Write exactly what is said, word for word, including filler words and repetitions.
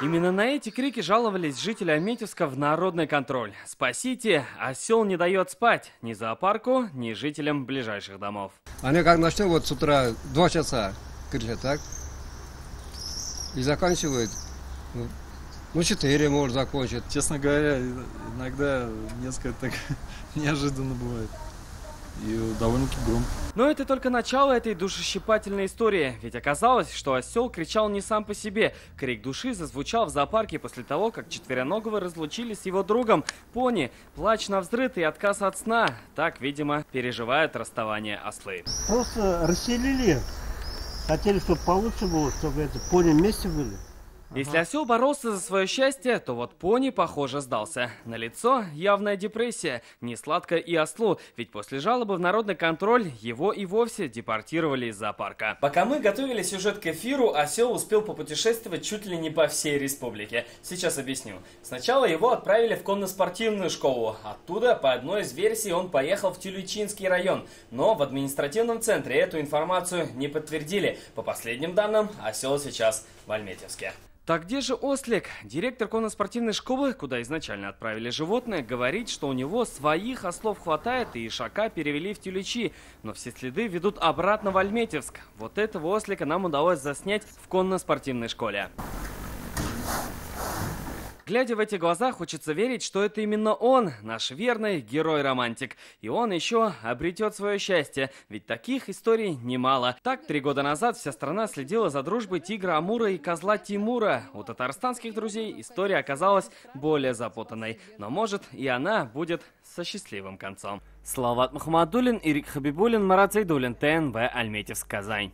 Именно на эти крики жаловались жители Альметьевска в Народный контроль. Спасите, осел не дает спать ни зоопарку, ни жителям ближайших домов. Они как начнут вот с утра два часа кричат, так? И заканчивают, ну, четыре может закончить. Честно говоря, иногда несколько так неожиданно бывает. И довольно-таки громко. Но это только начало этой душещипательной истории. Ведь оказалось, что осел кричал не сам по себе. Крик души зазвучал в зоопарке после того, как четвероногого разлучили с его другом. Пони, плач навзрыд и отказ от сна. Так, видимо, переживают расставание ослы. Просто расселили. Хотели, чтобы получше было, чтобы это пони вместе были. Если осел боролся за свое счастье, то вот пони, похоже, сдался. Налицо явная депрессия. Несладко и ослу, ведь после жалобы в Народный контроль его и вовсе депортировали из зоопарка. Пока мы готовили сюжет к эфиру, осел успел попутешествовать чуть ли не по всей республике. Сейчас объясню. Сначала его отправили в конно-спортивную школу. Оттуда, по одной из версий, он поехал в Тюлючинский район. Но в административном центре эту информацию не подтвердили. По последним данным, осел сейчас в Альметьевске. Так где же ослик? Директор конно-спортивной школы, куда изначально отправили животное, говорит, что у него своих ослов хватает, и ишака перевели в Тюлячи. Но все следы ведут обратно в Альметьевск. Вот этого ослика нам удалось заснять в конно-спортивной школе. Глядя в эти глаза, хочется верить, что это именно он, наш верный герой-романтик. И он еще обретет свое счастье, ведь таких историй немало. Так, три года назад вся страна следила за дружбой Тигра Амура и Козла Тимура. У татарстанских друзей история оказалась более запутанной. Но, может, и она будет со счастливым концом. Слава Мухаммаддулин, Ирик Хабибулин, Марат Сейдулин, Т Н В, Альметьевск, Казань.